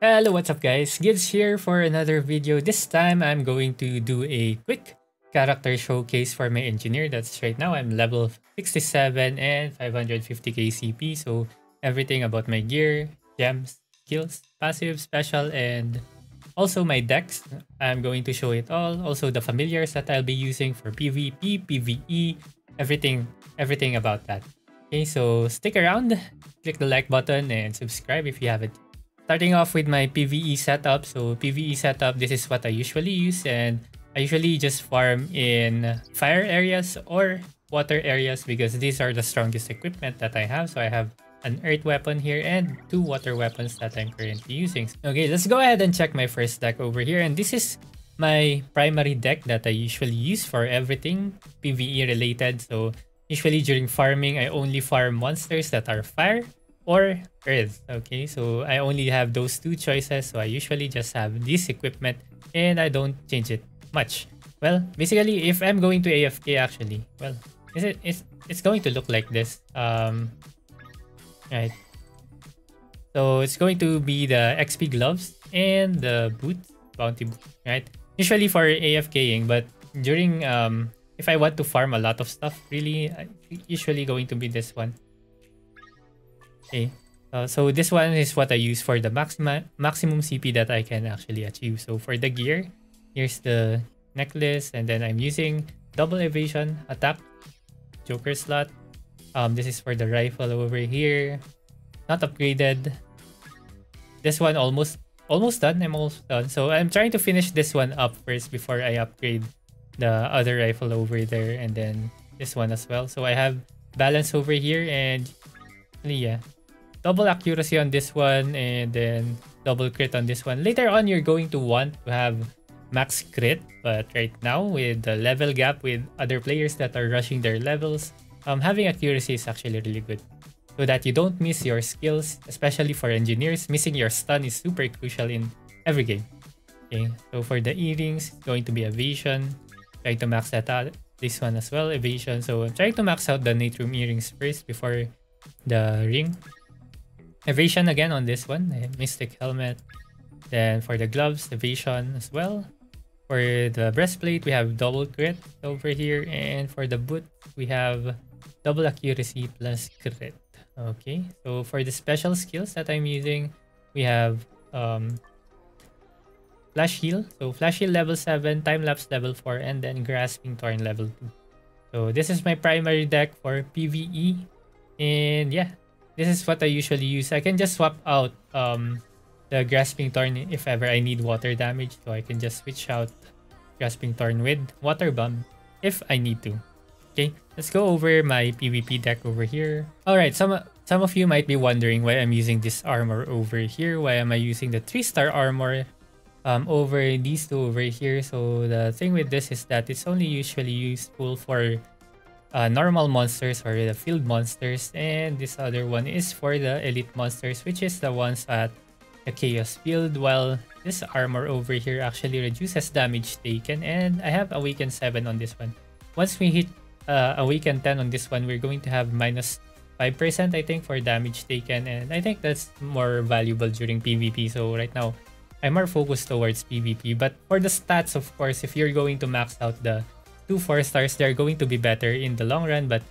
Hello, what's up guys? Gids here for another video. This time I'm going to do a quick character showcase for my engineer. That's right now I'm level 67 and 550k CP. So everything about my gear, gems, skills, passive, special, and also my decks. I'm going to show it all. Also the familiars that I'll be using for PvP, PvE, everything about that. Okay, so stick around, click the like button and subscribe if you haven't. Starting off with my PvE setup. So PvE setup, this is what I usually use, and I usually just farm in fire areas or water areas because these are the strongest equipment that I have. So I have an earth weapon here and two water weapons that I'm currently using. Okay, let's go ahead and check my first deck over here. And this is my primary deck that I usually use for everything PvE related. So usually during farming, I only farm monsters that are fire or earth. Okay, so I only have those two choices, so I usually just have this equipment and I don't change it much. Well, basically if I'm going to AFK, actually, well, it's going to look like this. Right, so it's going to be the XP gloves and the boots, bounty boots, right? Usually for AFKing, but during if I want to farm a lot of stuff, really, I'm usually going to be this one. Okay, so this one is what I use for the maximum CP that I can actually achieve. So for the gear, here's the necklace, and then I'm using double evasion, attack, joker slot. This is for the rifle over here, not upgraded. This one almost done. I'm almost done. So I'm trying to finish this one up first before I upgrade the other rifle over there, and then this one as well. So I have balance over here, and yeah, double accuracy on this one and then double crit on this one. Later on, you're going to want to have max crit, but right now with the level gap with other players that are rushing their levels, having accuracy is actually really good so that you don't miss your skills, especially for engineers. Missing your stun is super crucial in every game. Okay, so for the earrings, it's going to be evasion. Trying to max that out. This one as well, evasion. So I'm trying to max out the Natrium earrings first before the ring. Evasion again on this one, mystic helmet. Then for the gloves, evasion as well. For the breastplate, we have double crit over here, and for the boot, we have double accuracy plus crit. Okay, so for the special skills that I'm using, we have Flash Heal. So Flash Heal level 7, Time Lapse level 4, and then Grasping Thorn level 2. So this is my primary deck for PvE, and yeah, this is what I usually use. I can just swap out the Grasping Thorn if ever I need water damage. So I can just switch out Grasping Thorn with Water Bomb if I need to. Okay, let's go over my PvP deck over here. Alright, some of you might be wondering why I'm using this armor over here. Why am I using the 3-star armor over these two over here? So the thing with this is that it's only usually useful for normal monsters or the field monsters, and this other one is for the elite monsters, which is the ones at the chaos field. While this armor over here actually reduces damage taken, and I have awaken 7 on this one. Once we hit awaken 10 on this one, we're going to have minus 5% I think for damage taken, and I think that's more valuable during PvP. So right now I'm more focused towards PvP, but for the stats, of course, if you're going to max out the 2 4-stars, they're going to be better in the long run, but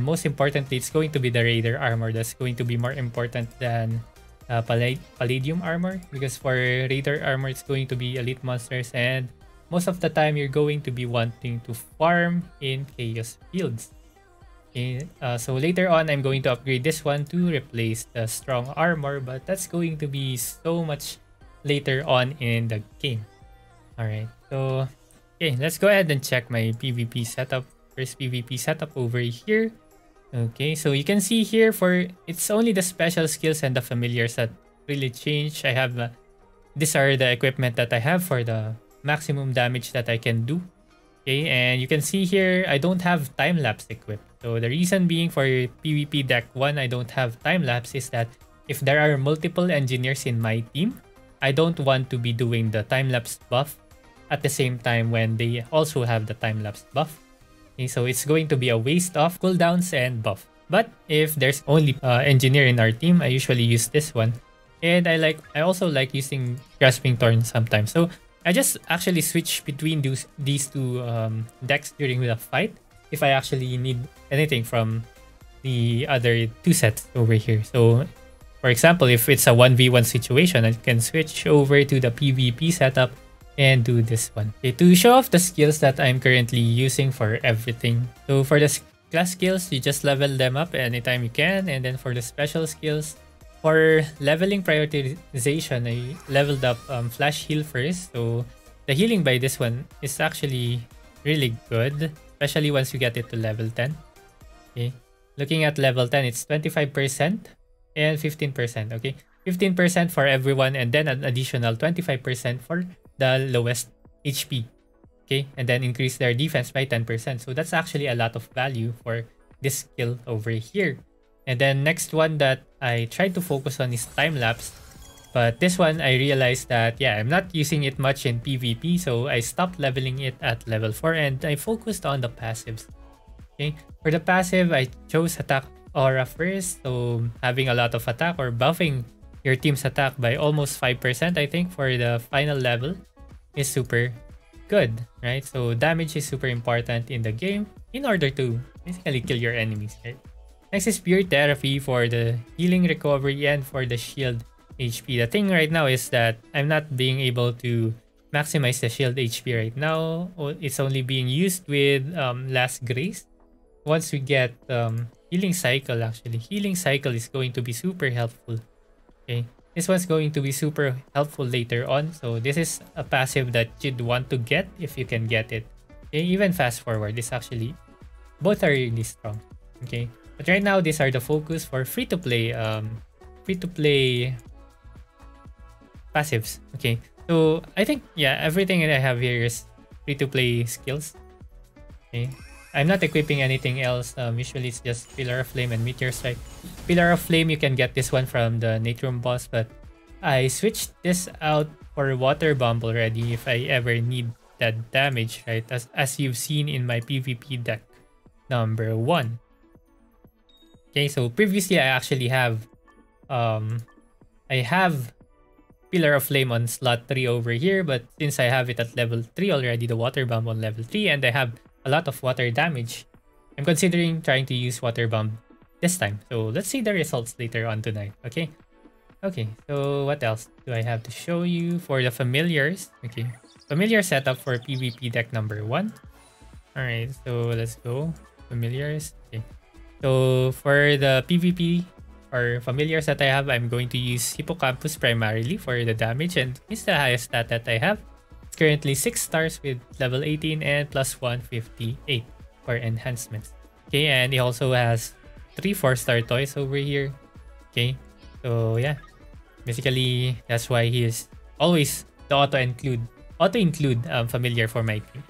most importantly, it's going to be the Raider armor that's going to be more important than Palladium armor, because for Raider armor, it's going to be elite monsters, and most of the time you're going to be wanting to farm in chaos fields. Okay, so later on, I'm going to upgrade this one to replace the strong armor, but that's going to be so much later on in the game. Alright, so okay, let's go ahead and check my PvP setup. First PvP setup over here. Okay, so you can see here for it's only the special skills and the familiars that really change. I have these are the equipment that I have for the maximum damage that I can do. Okay, and you can see here I don't have time lapse equipped. So the reason being for PvP deck 1, I don't have time lapse is that if there are multiple engineers in my team, I don't want to be doing the time lapse buff at the same time when they also have the time-lapse buff. Okay, so it's going to be a waste of cooldowns and buff. But if there's only engineer in our team, I usually use this one. And I also like using Grasping Thorn sometimes. So I just actually switch between these two decks during the fight if I actually need anything from the other two sets over here. So for example, if it's a 1v1 situation, I can switch over to the PvP setup and do this one. Okay, to show off the skills that I'm currently using for everything. So for the class skills, you just level them up anytime you can. And then for the special skills, for leveling prioritization, I leveled up Flash Heal first. So the healing by this one is actually really good, especially once you get it to level 10. Okay, looking at level 10, it's 25% and 15%. Okay, 15% for everyone, and then an additional 25% for the lowest HP. Okay, and then increase their defense by 10%. So that's actually a lot of value for this skill over here. And then next one that I tried to focus on is Time Lapse. But this one, I realized that, yeah, I'm not using it much in PvP. So I stopped leveling it at level 4 and I focused on the passives. Okay, for the passive, I chose Attack Aura first. So having a lot of attack or buffing your team's attack by almost 5%, I think, for the final level is super good, right? So damage is super important in the game in order to basically kill your enemies, right? Next is Pure Therapy for the healing, recovery, and for the shield HP. The thing right now is that I'm not being able to maximize the shield HP right now. It's only being used with Last Grace. Once we get Healing Cycle, actually. Healing Cycle is going to be super helpful. Okay, this one's going to be super helpful later on. So this is a passive that you'd want to get if you can get it. Okay, even Fast Forward is actually... both are really strong. Okay. But right now, these are the focus for free-to-play passives. Okay, so I think, yeah, everything that I have here is free-to-play skills. Okay, I'm not equipping anything else. Usually, it's just Pillar of Flame and Meteor Strike. Pillar of Flame, you can get this one from the Natrium boss, but I switched this out for Water Bomb already if I ever need that damage, right? As you've seen in my PvP deck number 1. Okay, so previously I actually have I have Pillar of Flame on slot 3 over here, but since I have it at level 3 already, the Water Bomb on level 3, and I have a lot of water damage, I'm considering trying to use Water Bomb this time. So let's see the results later on tonight. Okay. Okay, so what else do I have to show you for the familiars? Okay. Familiar setup for PvP deck number 1. Alright, so let's go. Familiars. Okay. So for the PvP or familiars that I have, I'm going to use Hippocampus primarily for the damage, and it's the highest stat that I have. It's currently 6 stars with level 18 and plus 158 for enhancements. Okay, and it also has 3 4-star toys over here. Okay, so yeah, basically that's why he is always the auto-include familiar for my team.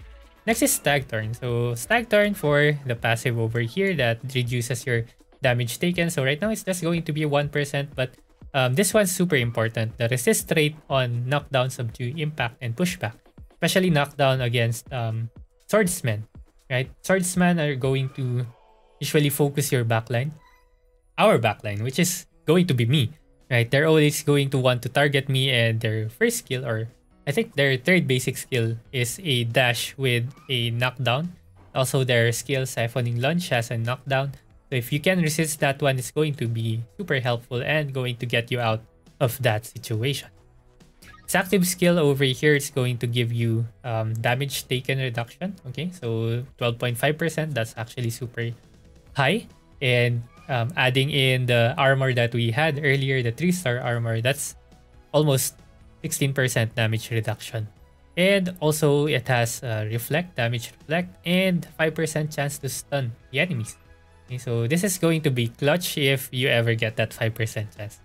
Next is Stag Turn. So Stag Turn for the passive over here that reduces your damage taken. So right now it's just going to be 1%, but this one's super important. The resist rate on knockdown, subdue, impact, and pushback. Especially knockdown against swordsmen, right? Swordsmen are going to usually focus your backline. Our backline, which is going to be me, right? They're always going to want to target me, and their first skill, or I think their third basic skill, is a dash with a knockdown. Also, their skill Siphoning Lunge has a knockdown. So if you can resist that one, it's going to be super helpful and going to get you out of that situation. Its active skill over here is going to give you damage taken reduction. Okay, so 12.5%. That's actually super high. And adding in the armor that we had earlier, the 3-star armor, that's almost 16% damage reduction. And also it has reflect, damage reflect, and 5% chance to stun the enemies. Okay, so this is going to be clutch if you ever get that 5% chance.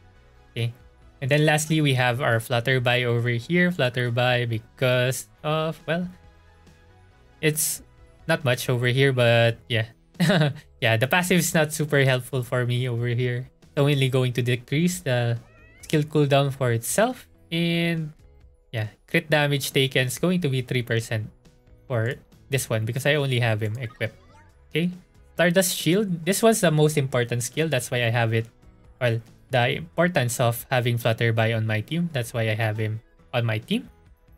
Okay, and then lastly we have our Flutterby over here. Flutterby, because of, well, it's not much over here, but yeah. Yeah, the passive is not super helpful for me over here. It's only going to decrease the skill cooldown for itself. And yeah, crit damage taken is going to be 3% for this one because I only have him equipped. Okay, Stardust Shield. This was the most important skill. That's why I have it. Well, the importance of having Flutterby on my team. That's why I have him on my team.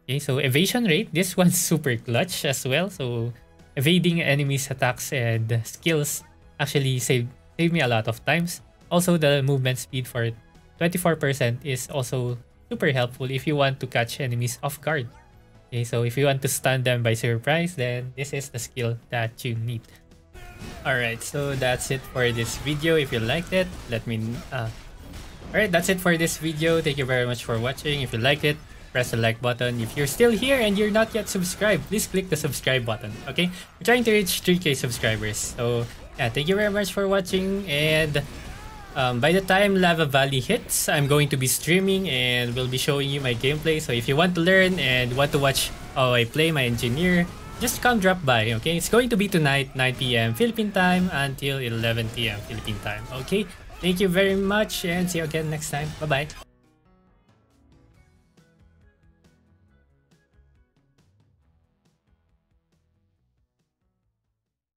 Okay, so evasion rate. This one's super clutch as well. So evading enemies' attacks and skills actually saved me a lot of times. Also, the movement speed for 24% is also super helpful if you want to catch enemies off guard. Okay, so if you want to stun them by surprise, then this is the skill that you need. Alright, so that's it for this video. If you liked it, let me... Alright, that's it for this video. Thank you very much for watching. If you liked it, press the like button. If you're still here and you're not yet subscribed, please click the subscribe button, okay? We're trying to reach 3K subscribers. So, yeah, thank you very much for watching, and... by the time Lava Valley hits, I'm going to be streaming and will be showing you my gameplay. So if you want to learn and want to watch how I play my engineer, just come drop by, okay? It's going to be tonight, 9 PM Philippine time until 11 PM Philippine time, okay? Thank you very much and see you again next time. Bye-bye.